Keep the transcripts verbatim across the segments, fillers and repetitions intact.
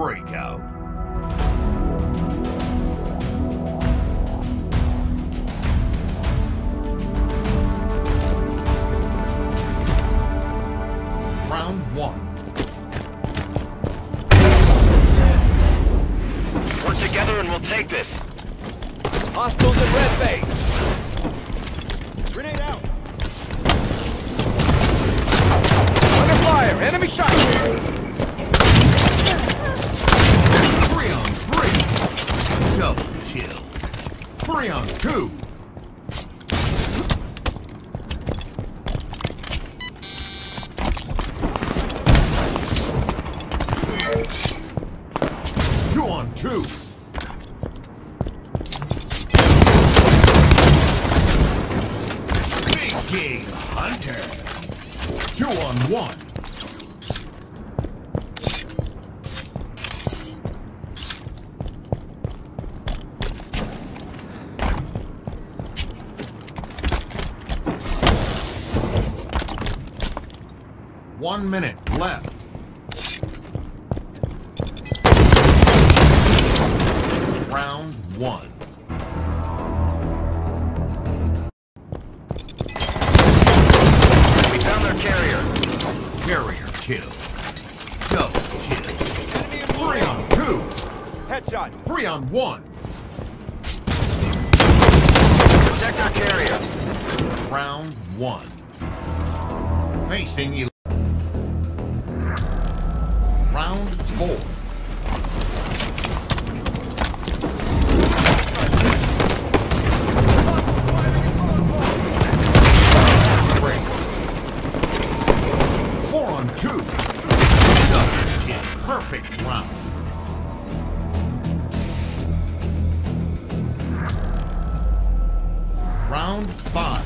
Breakout. Round one. Work together and we'll take this. Hostiles at red base. Grenade out. Under fire. Enemy shot. Three on two. Two on two. Big game hunter. Two on one. One minute left. Round one. We found their carrier. Carrier kill. Double kill. Enemy three on two. Headshot. Three on one. Protect our carrier. Round one. Facing you. Round four. Break. Four on two. Perfect round. Round five.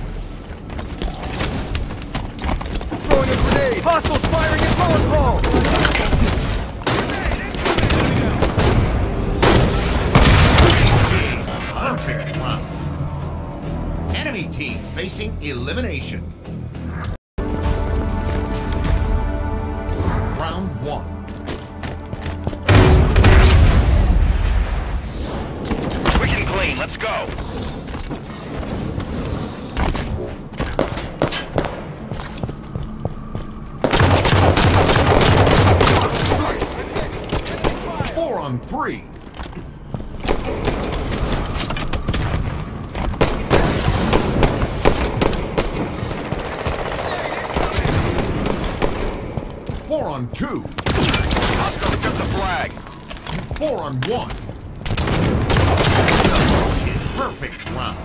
Throwing a grenade. Hostiles firing at Molotov. Enemy team facing elimination. Round one. Quick and clean, let's go. Four on three. Four on two. Hostiles took the flag. Four on one. Perfect round.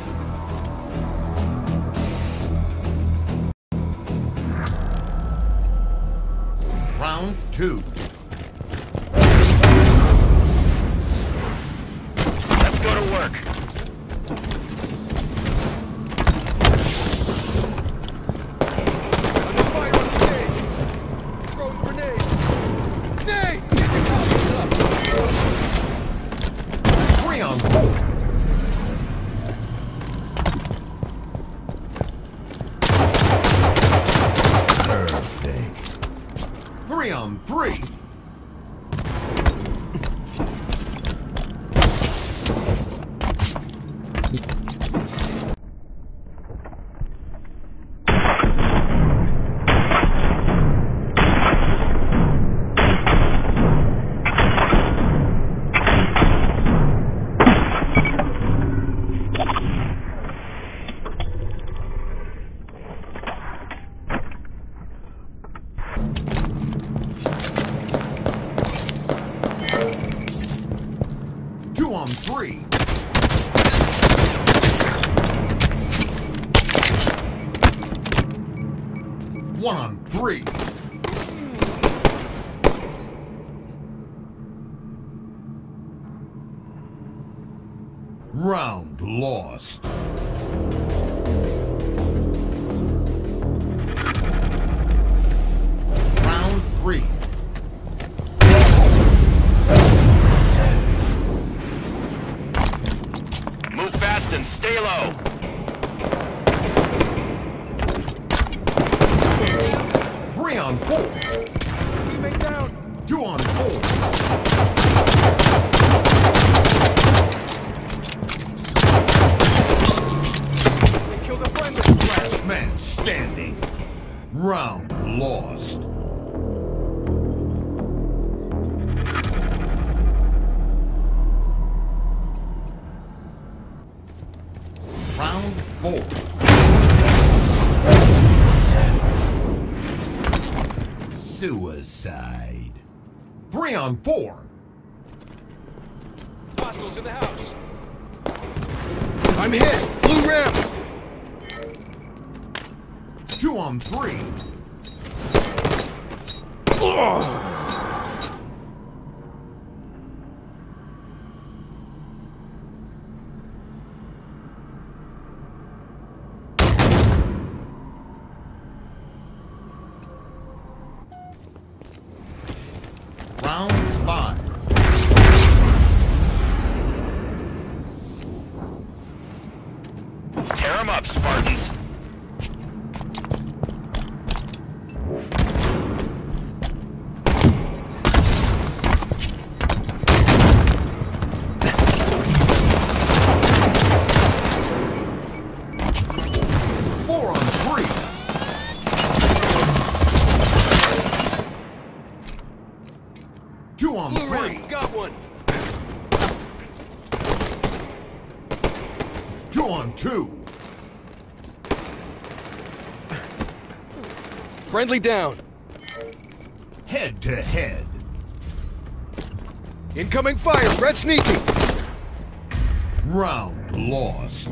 Round two. Let's go to work. Three on three. Three. One on three. Round lost. Round three. And stay low. Three on four. Teammate down. You're on hold. They killed a friend of the last man standing. Round lost. Round four. Suicide. Three on four. Hostiles in the house. I'm hit. Blue ramp. Two on three. Ugh. Round five. Tear 'em up, Spartans. Two. Friendly down. Head to head. Incoming fire. Red sneaking. Round lost.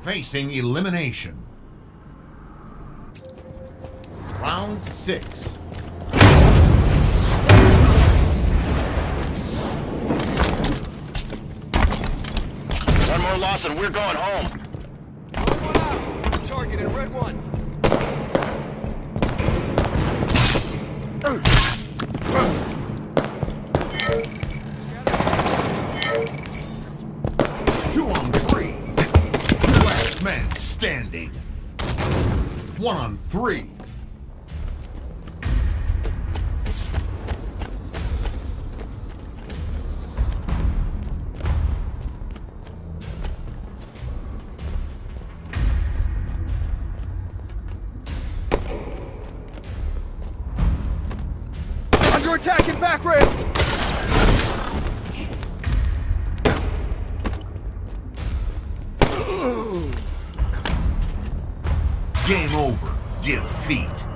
Facing elimination. Round six. Lawson, we're going home. Target in red one. Two on three. Last man standing. One on three. Attacking back rail. Game over. Defeat.